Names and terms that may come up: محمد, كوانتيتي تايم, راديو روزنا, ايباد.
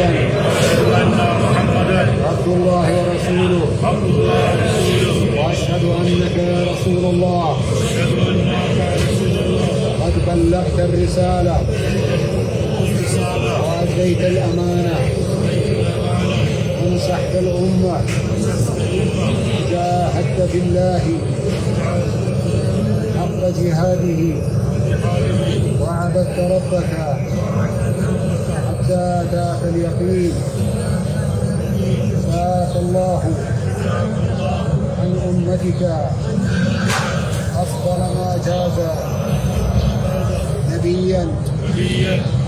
واشهد ان محمدا عبد الله ورسوله واشهد انك يا رسول الله قد بلغت الرساله واديت الامانه ونصحت الامه وجاهدت في الله حق جهاده وعبدت ربك حتى اتاك اليقين. فات الله عن امتك افضل ما جاز نبيا